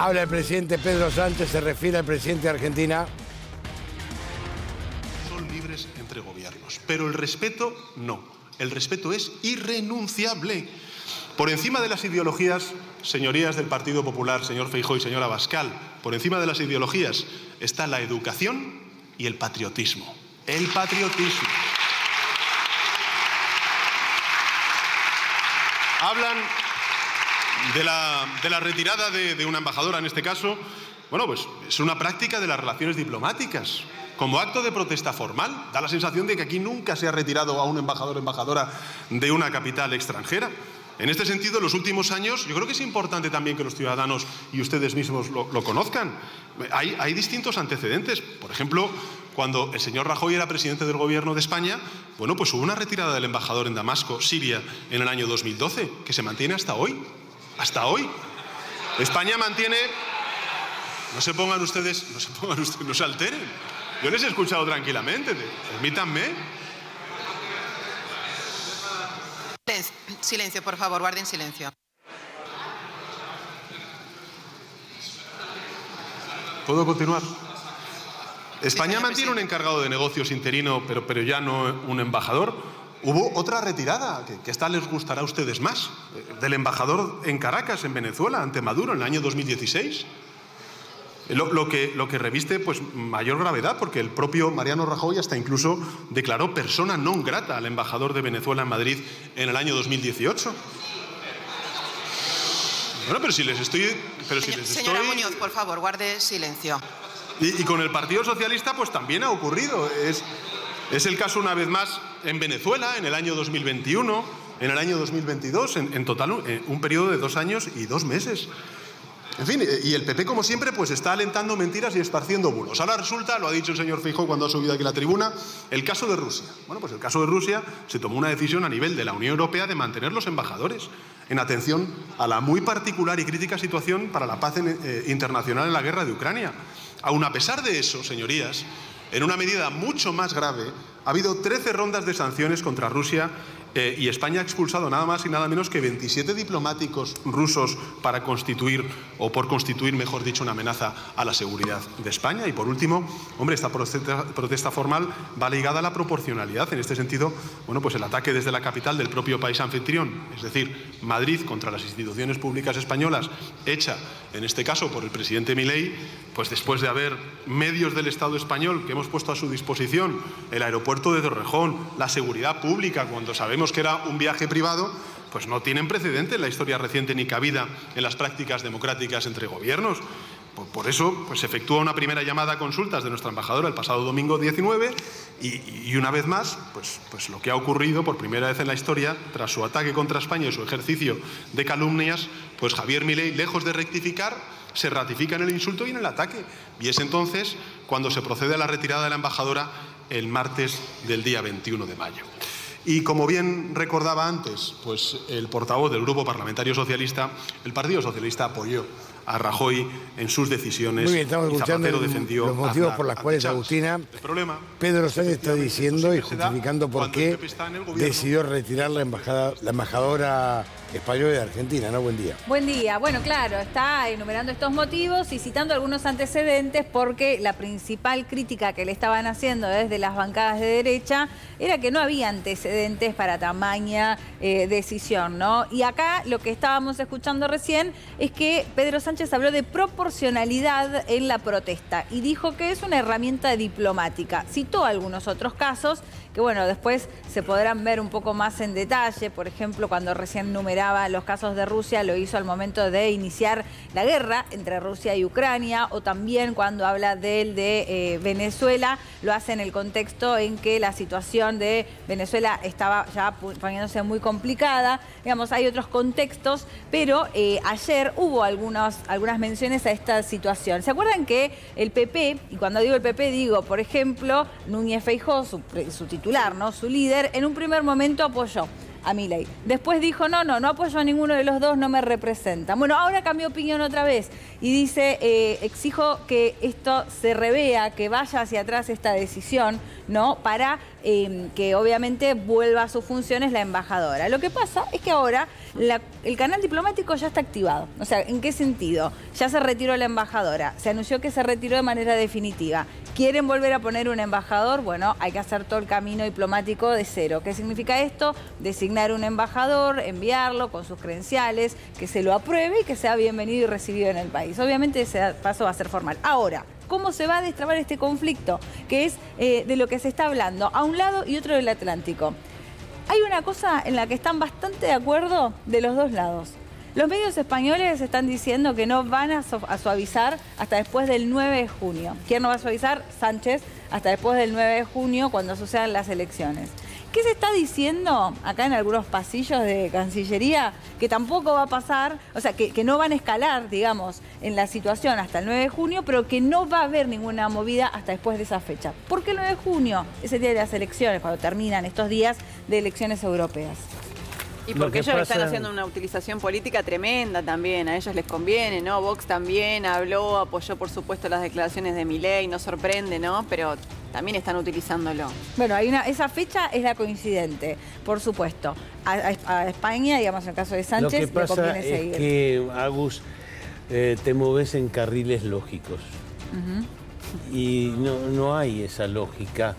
Habla el presidente Pedro Sánchez, se refiere al presidente de Argentina. Son libres entre gobiernos, pero el respeto no. El respeto es irrenunciable. Por encima de las ideologías, señorías del Partido Popular, señor Feijóo y señora Bascal, por encima de las ideologías está la educación y el patriotismo. El patriotismo. Hablan de la retirada de una embajadora, en este caso. Bueno, pues es una práctica de las relaciones diplomáticas. Como acto de protesta formal, da la sensación de que aquí nunca se ha retirado a un embajador o embajadora de una capital extranjera. En este sentido, en los últimos años, yo creo que es importante también que los ciudadanos y ustedes mismos lo conozcan. Hay distintos antecedentes. Por ejemplo, cuando el señor Rajoy era presidente del Gobierno de España, bueno, pues hubo una retirada del embajador en Damasco, Siria, en el año 2012, que se mantiene hasta hoy. Hasta hoy. España mantiene... No se pongan ustedes, no se alteren. Yo les he escuchado tranquilamente. Permítanme. Silencio, por favor, guarden silencio. ¿Puedo continuar? España mantiene un encargado de negocios interino, pero ya no un embajador. Hubo otra retirada, que esta les gustará a ustedes más, del embajador en Caracas, en Venezuela, ante Maduro, en el año 2016. Lo que reviste pues mayor gravedad, porque el propio Mariano Rajoy hasta incluso declaró persona non grata al embajador de Venezuela en Madrid en el año 2018. Bueno, pero si les estoy... Señora Muñoz, por favor, guarde silencio. Y con el Partido Socialista pues también ha ocurrido. Es el caso una vez más en Venezuela en el año 2021, en el año 2022, en total un periodo de 2 años y 2 meses. En fin, y el PP, como siempre, pues está alentando mentiras y esparciendo bulos. Ahora resulta, lo ha dicho el señor Feijóo cuando ha subido aquí a la tribuna, el caso de Rusia. Bueno, pues el caso de Rusia se tomó una decisión a nivel de la Unión Europea de mantener los embajadores en atención a la muy particular y crítica situación para la paz internacional en la guerra de Ucrania. Aun a pesar de eso, señorías, en una medida mucho más grave, ha habido 13 rondas de sanciones contra Rusia y España ha expulsado nada más y nada menos que 27 diplomáticos rusos para constituir, o por constituir, mejor dicho, una amenaza a la seguridad de España. Y por último, hombre, esta protesta formal va ligada a la proporcionalidad. En este sentido, bueno, pues el ataque desde la capital del propio país anfitrión, es decir, Madrid, contra las instituciones públicas españolas, hecha, en este caso, por el presidente Milei, pues después de haber medios del Estado español que hemos puesto a su disposición, el aeropuerto de Torrejón, la seguridad pública, cuando sabemos que era un viaje privado, pues no tienen precedente en la historia reciente ni cabida en las prácticas democráticas entre gobiernos. Por eso pues, se efectúa una primera llamada a consultas de nuestra embajadora el pasado domingo 19 y una vez más, pues lo que ha ocurrido por primera vez en la historia, tras su ataque contra España y su ejercicio de calumnias, pues Javier Milei, lejos de rectificar, se ratifica en el insulto y en el ataque. Y es entonces cuando se procede a la retirada de la embajadora el martes del día 21 de mayo. Y como bien recordaba antes, pues el portavoz del Grupo Parlamentario Socialista, el Partido Socialista apoyó a Rajoy en sus decisiones. Muy bien, estamos escuchando los motivos por los cuales Agustina, Pedro Sánchez está diciendo y justificando por qué decidió retirar la embajadora española de Argentina, ¿no? Buen día. Buen día. Bueno, claro, está enumerando estos motivos y citando algunos antecedentes porque la principal crítica que le estaban haciendo desde las bancadas de derecha era que no había antecedentes para tamaña decisión, ¿no? Y acá lo que estábamos escuchando recién es que Pedro Sánchez habló de proporcionalidad en la protesta y dijo que es una herramienta diplomática. Citó algunos otros casos que, bueno, después se podrán ver un poco más en detalle. Por ejemplo, cuando recién numeraba los casos de Rusia, lo hizo al momento de iniciar la guerra entre Rusia y Ucrania, o también cuando habla de Venezuela, lo hace en el contexto en que la situación de Venezuela estaba ya poniéndose muy complicada. Digamos, hay otros contextos, pero ayer hubo algunas menciones a esta situación. ¿Se acuerdan que el PP, y cuando digo el PP digo, por ejemplo, Núñez Feijóo, su titular, ¿no?, su líder, en un primer momento apoyó a Milei. Después dijo, no apoyo a ninguno de los dos, no me representa. Bueno, ahora cambió opinión otra vez y dice, exijo que esto se revea, que vaya hacia atrás esta decisión, ¿no? Para que obviamente vuelva a sus funciones la embajadora. Lo que pasa es que ahora el canal diplomático ya está activado. O sea, ¿en qué sentido? Ya se retiró la embajadora, se anunció que se retiró de manera definitiva. ¿Quieren volver a poner un embajador? Bueno, hay que hacer todo el camino diplomático de cero. ¿Qué significa esto? Designar un embajador, enviarlo con sus credenciales, que se lo apruebe y que sea bienvenido y recibido en el país. Obviamente ese paso va a ser formal. Ahora, ¿cómo se va a destrabar este conflicto? Que es de lo que se está hablando, a un lado y otro del Atlántico. Hay una cosa en la que están bastante de acuerdo de los dos lados. Los medios españoles están diciendo que no van a suavizar hasta después del 9 de junio. ¿Quién no va a suavizar? Sánchez, hasta después del 9 de junio, cuando sucedan las elecciones. ¿Qué se está diciendo acá en algunos pasillos de Cancillería? Que tampoco va a pasar, o sea, que no van a escalar, digamos, en la situación hasta el 9 de junio, pero que no va a haber ninguna movida hasta después de esa fecha. ¿Por qué el 9 de junio? Es el día de las elecciones, cuando terminan estos días de elecciones europeas. Y porque ellos están haciendo una utilización política tremenda también, a ellos les conviene, ¿no? Vox también habló, apoyó por supuesto las declaraciones de Milei, no sorprende, ¿no? Pero también están utilizándolo. Bueno, hay esa fecha es la coincidente, por supuesto. A España, digamos en el caso de Sánchez, le conviene seguir. Lo que pasa es que, Agus, te moves en carriles lógicos. Y no hay esa lógica.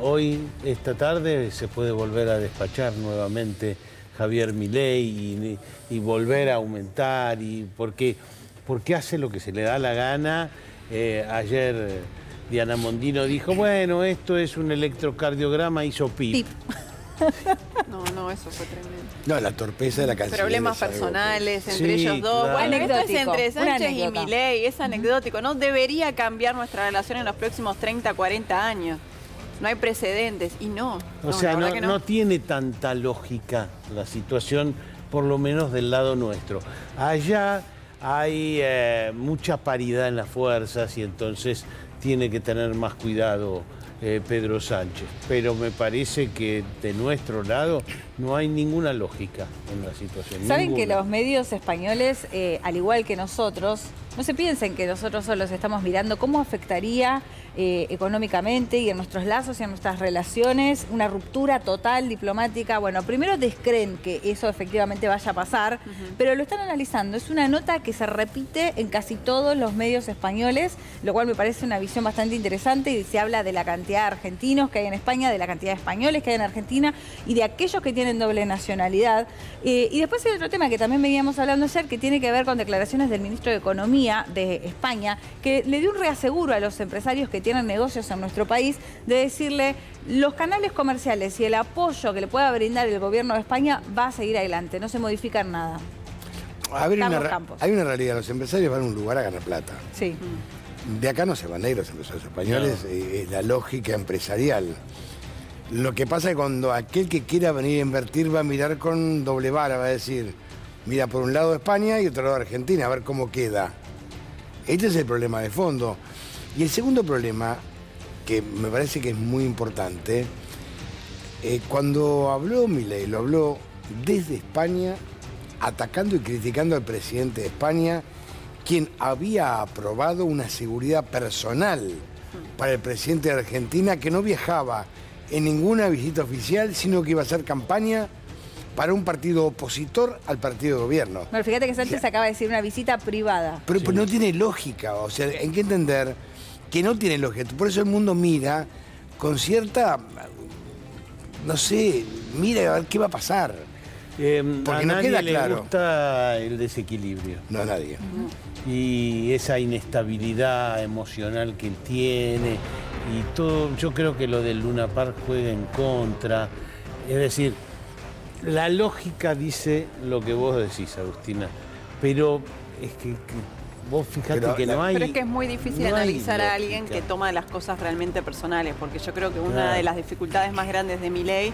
Hoy, esta tarde, se puede volver a despachar nuevamente Javier Milei y volver a aumentar, y porque hace lo que se le da la gana. Ayer Diana Mondino dijo, bueno, esto es un electrocardiograma, hizo pip. No, eso fue tremendo. No, la torpeza de la Cancillería. Problemas personales entre ellos dos. Claro. Bueno, esto es entre Sánchez y Milei, es anecdótico. No debería cambiar nuestra relación en los próximos 30, 40 años. No hay precedentes, y no. O sea, no tiene tanta lógica la situación, por lo menos del lado nuestro. Allá hay mucha paridad en las fuerzas y entonces tiene que tener más cuidado Pedro Sánchez. Pero me parece que de nuestro lado no hay ninguna lógica en la situación. ¿Saben que los medios españoles, al igual que nosotros, no se piensen que nosotros solos estamos mirando cómo afectaría económicamente y en nuestros lazos y en nuestras relaciones una ruptura total diplomática? Bueno, primero descreen que eso efectivamente vaya a pasar, pero lo están analizando. Es una nota que se repite en casi todos los medios españoles, lo cual me parece una visión bastante interesante, y se habla de la cantidad de argentinos que hay en España, de la cantidad de españoles que hay en Argentina y de aquellos que tienen doble nacionalidad. Y después hay otro tema que también veníamos hablando ayer, que tiene que ver con declaraciones del ministro de Economía de España, que le dio un reaseguro a los empresarios que tienen negocios en nuestro país, de decirle, los canales comerciales y el apoyo que le pueda brindar el gobierno de España va a seguir adelante, no se modifica en nada. A ver, hay una realidad, los empresarios van a un lugar a ganar plata. Sí. De acá no se van a ir los empresarios españoles, no. Es la lógica empresarial. Lo que pasa es que cuando aquel que quiera venir a invertir va a mirar con doble vara, va a decir, mira por un lado España y otro lado Argentina, a ver cómo queda. Este es el problema de fondo. Y el segundo problema, que me parece que es muy importante, cuando habló Milei, lo habló desde España, atacando y criticando al presidente de España, quien había aprobado una seguridad personal para el presidente de Argentina, que no viajaba en ninguna visita oficial, sino que iba a hacer campaña para un partido opositor al partido de gobierno. Bueno, fíjate que Sánchez acaba de decir una visita privada. Pero no tiene lógica, o sea, hay que entender que no tiene lógica. Por eso el mundo mira con cierta, no sé, mira a ver qué va a pasar. Porque a nadie le gusta el desequilibrio. No, a nadie. Y esa inestabilidad emocional que tiene y todo. Yo creo que lo del Luna Park juega en contra. Es decir, la lógica dice lo que vos decís, Agustina, pero es que vos fijate que no hay. Pero es que es muy difícil analizar a alguien que toma las cosas realmente personales, porque yo creo que una de las dificultades más grandes de Milei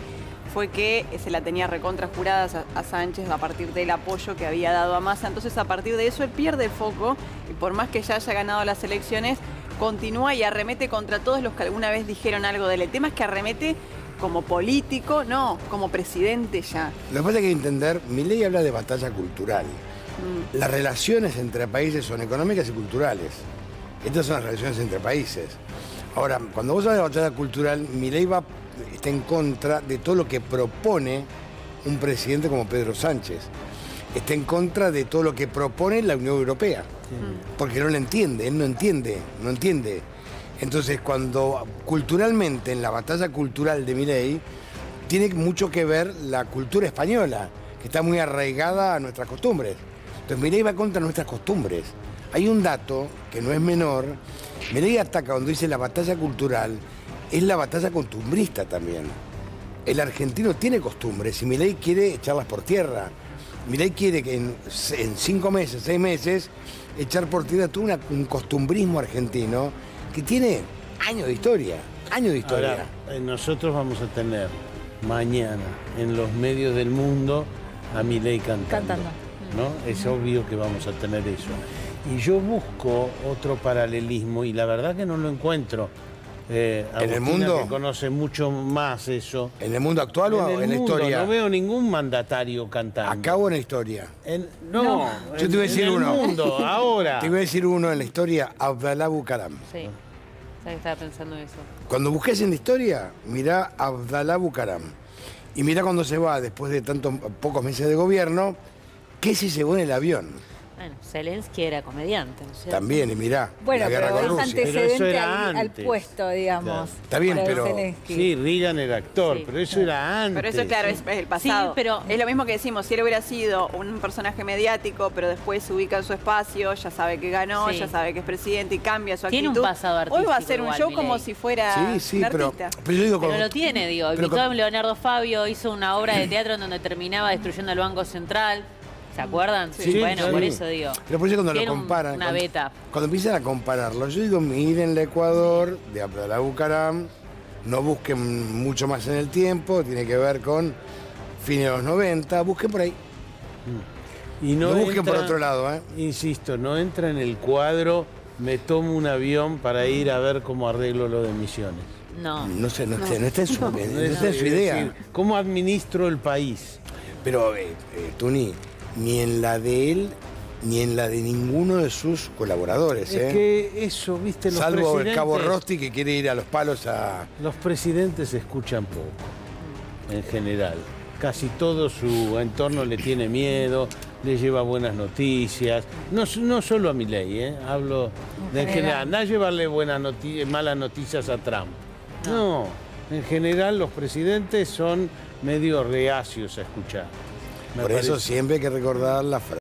fue que se la tenía recontra jurada a Sánchez a partir del apoyo que había dado a Massa. Entonces, a partir de eso, él pierde el foco y por más que ya haya ganado las elecciones, continúa y arremete contra todos los que alguna vez dijeron algo de él. El tema es que arremete como político, no, como presidente ya. Lo que pasa es que hay que entender, Milei habla de batalla cultural. Las relaciones entre países son económicas y culturales. Estas son las relaciones entre países. Ahora, cuando vos hablas de batalla cultural, Milei está en contra de todo lo que propone un presidente como Pedro Sánchez. Está en contra de todo lo que propone la Unión Europea. Sí. Porque no lo entiende, él no entiende. Entonces, cuando culturalmente, en la batalla cultural de Milei, tiene mucho que ver la cultura española, que está muy arraigada a nuestras costumbres. Entonces, Milei va contra nuestras costumbres. Hay un dato que no es menor. Milei ataca cuando dice la batalla cultural, es la batalla costumbrista también. El argentino tiene costumbres y Milei quiere echarlas por tierra. Milei quiere que en 5 meses, 6 meses, echar por tierra todo un costumbrismo argentino que tiene años de historia, Ahora, nosotros vamos a tener mañana en los medios del mundo a Milei cantando. ¿No? Es obvio que vamos a tener eso. Y yo busco otro paralelismo y la verdad que no lo encuentro. Agustina, ¿en el mundo? Que conoce mucho más eso. ¿En el mundo actual o en la historia? No veo ningún mandatario cantando. ¿Acá o en la historia? No, yo te voy a decir uno. En el mundo, ahora. Te voy a decir uno en la historia, Abdala Bucaram. Sí, ¿sabes? Estaba pensando en eso. Cuando busques en la historia, mirá Abdala Bucaram. Y mirá cuando se va, después de tantos pocos meses de gobierno, ¿qué se llevó en el avión? Bueno, Zelensky era comediante, ¿no? También, y mirá, bueno, la guerra con Rusia. Antecedente pero eso era al puesto, digamos. Claro. Está bien, pero... Zelensky. Sí, Reagan era actor, sí, pero eso era antes. Pero eso, claro, es el pasado. Sí, pero es lo mismo que decimos, si él hubiera sido un personaje mediático, pero después se ubica en su espacio, ya sabe que ganó, sí, ya sabe que es presidente y cambia su actitud. Tiene un pasado artístico. Hoy va a hacer un show como si fuera un artista. Pero, yo digo, pero lo tiene, digo. Invitó a Leonardo Fabio, hizo una obra de teatro en donde terminaba destruyendo el Banco Central. ¿Se acuerdan? Sí, bueno, sí, por eso digo. Pero por eso cuando lo comparan... Una beta. Cuando empiezan a compararlo, yo digo, miren el Ecuador, de Abdala Bucaram, no busquen mucho más en el tiempo, tiene que ver con fines de los 90, busquen por ahí. Y no busquen entra, por otro lado, ¿eh? Insisto, no entra en el cuadro, me tomo un avión para ir a ver cómo arreglo lo de Misiones. No. No está en su, no está en su idea. Decir, ¿cómo administro el país? Pero, Tuni... Ni en la de él, ni en la de ninguno de sus colaboradores. Es que eso, viste, los presidentes... Salvo el Cabo Rosti que quiere ir a los palos a... Los presidentes escuchan poco, en general. Casi todo su entorno le tiene miedo, le lleva buenas noticias. No solo a Milei, hablo de en general. No llevarle buenas noticias, malas noticias a Trump. No, en general los presidentes son medio reacios a escuchar. Por eso siempre hay que recordar la frase.